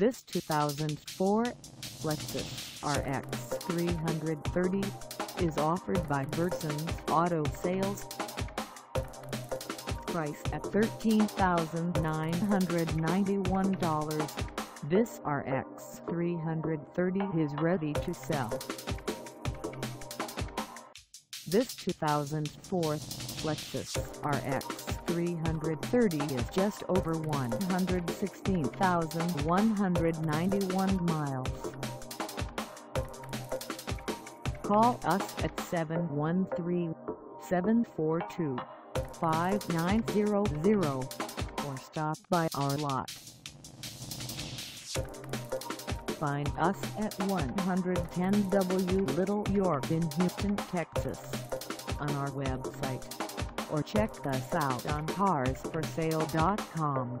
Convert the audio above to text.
This 2004 Lexus RX 330 is offered by Versons Auto Sales. Price at $13,991, this RX 330 is ready to sell. This 2004 Lexus RX 330 is just over 116,191 miles. Call us at 713-742-5900 or stop by our lot. Find us at 110 W Little York in Houston, Texas, on our website, or check us out on carsforsale.com.